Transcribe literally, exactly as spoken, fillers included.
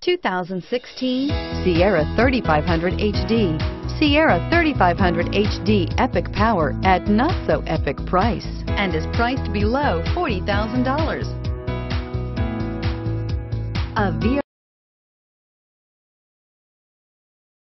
two thousand sixteen Sierra thirty-five hundred H D. Sierra thirty-five hundred H D, epic power at not so epic price, and is priced below forty thousand dollars. A